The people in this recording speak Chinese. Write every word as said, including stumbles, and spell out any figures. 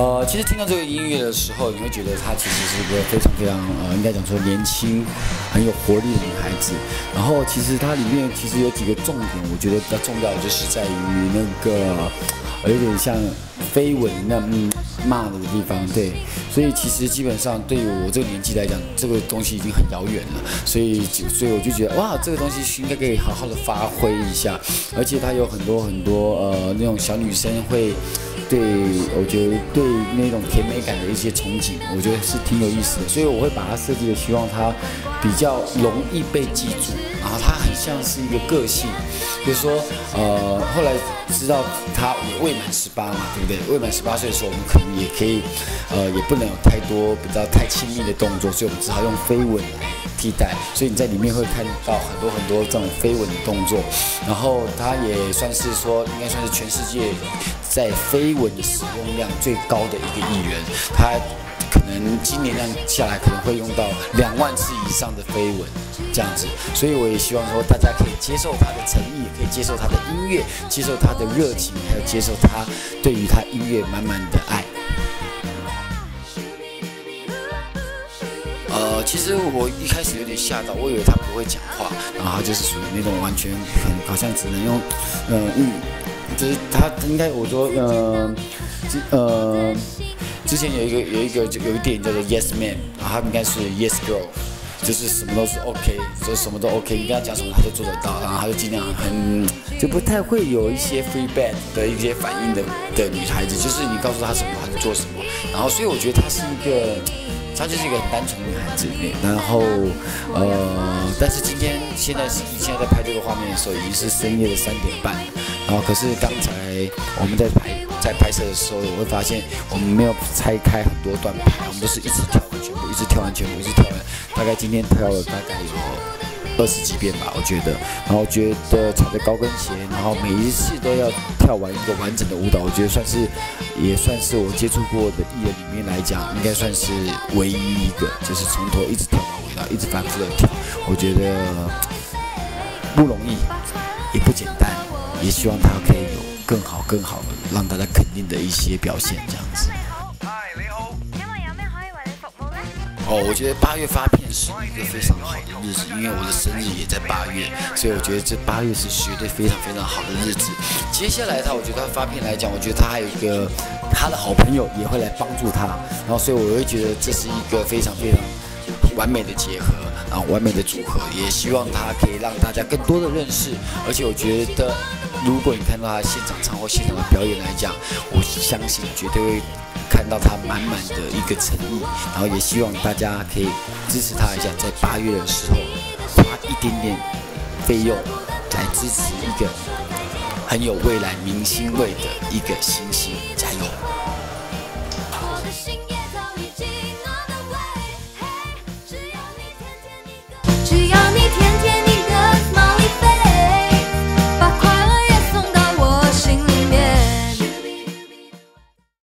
呃，其实听到这个音乐的时候，你会觉得她其实是一个非常非常呃，应该讲说年轻、很有活力的女孩子。然后其实它里面其实有几个重点，我觉得比较重要的就是在于那个有点像绯闻那嗯骂的地方，对。所以其实基本上对于我这个年纪来讲，这个东西已经很遥远了。所以所以我就觉得哇，这个东西应该可以好好的发挥一下，而且它有很多很多呃那种小女生会。 对，我觉得对那种甜美感的一些憧憬，我觉得是挺有意思的，所以我会把它设计的，希望它比较容易被记住。然后它很像是一个个性，比如说，呃，后来知道他也未满十八嘛，对不对？未满十八岁的时候，我们可能也可以，呃，也不能有太多比较太亲密的动作，所以我们只好用飞吻来替代。所以你在里面会看到很多很多这种飞吻的动作，然后它也算是说，应该算是全世界在飞吻 吻的使用量最高的一个艺人，他可能今年量下来可能会用到两万次以上的飞吻这样子，所以我也希望说大家可以接受他的诚意，也可以接受他的音乐，接受他的热情，还有接受他对于他音乐满满的爱。 呃，其实我一开始有点吓到，我以为他不会讲话，然后他就是属于那种完全很好像只能用，呃，嗯，就是他应该我说，呃，呃，之前有一个有一个有一电影叫做《Yes Man》，然后他应该是《Yes Girl》。 就是什么都是 OK， 就什么都 OK， 你跟他讲什么他都做得到，然后他就尽量很就不太会有一些 feedback 的一些反应的的女孩子，就是你告诉她什么她就做什么，然后所以我觉得她是一个，她就是一个很单纯的女孩子，然后呃，但是今天现在是现在在拍这个画面的时候已经是深夜的三点半，然后可是刚才我们在拍在拍摄的时候，我会发现我们没有拆开很多段拍，我们都是一直跳完全部，一直跳完全部，一直跳完。 大概今天跳了大概有二十几遍吧，我觉得。然后觉得踩着高跟鞋，然后每一次都要跳完一个完整的舞蹈，我觉得算是也算是我接触过的艺人里面来讲，应该算是唯一一个，就是从头一直跳到尾，然后一直反复的跳。我觉得不容易，也不简单，也希望他可以有更好、更好的让大家肯定的一些表现，这样子。 哦，我觉得八月发片是一个非常好的日子，因为我的生日也在八月，所以我觉得这八月是绝对非常非常好的日子。接下来他，我觉得他发片来讲，我觉得他还有一个他的好朋友也会来帮助他，然后所以我会觉得这是一个非常非常完美的结合，然后完美的组合，也希望他可以让大家更多的认识，而且我觉得如果你看到他现场唱或现场的表演来讲，我相信绝对会。 看到他满满的一个诚意，然后也希望大家可以支持他一下，在八月的时候花一点点费用来支持一个很有未来明星味的一个新星。